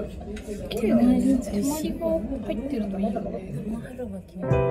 周りも入ってるといいよね。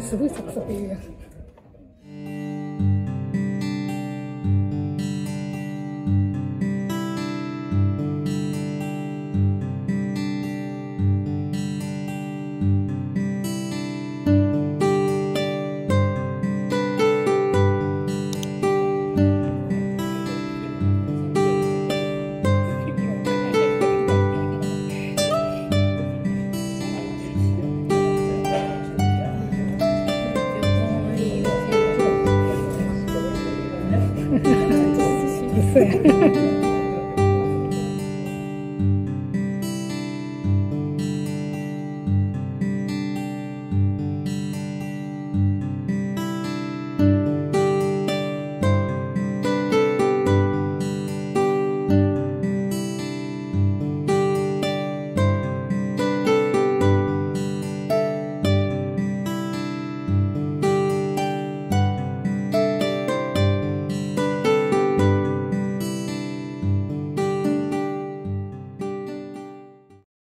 すごいサクサク言うやつ。